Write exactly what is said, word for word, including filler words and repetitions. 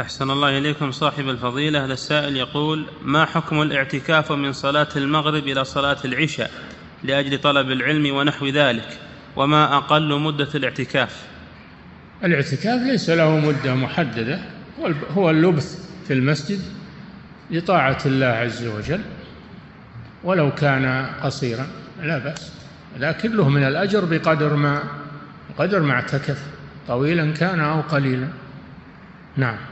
أحسن الله إليكم صاحب الفضيلة. هذا السائل يقول: ما حكم الاعتكاف من صلاة المغرب إلى صلاة العشاء لأجل طلب العلم ونحو ذلك، وما أقل مدة الاعتكاف؟ الاعتكاف ليس له مدة محددة، هو اللبث في المسجد لطاعة الله عز وجل، ولو كان قصيرا لا بأس، لكن له من الأجر بقدر ما قدر ما اعتكف، طويلا كان أو قليلا. نعم.